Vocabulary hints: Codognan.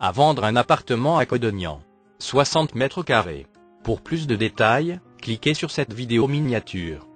à vendre un appartement à Codognan. 60 mètres carrés. Pour plus de détails, cliquez sur cette vidéo miniature.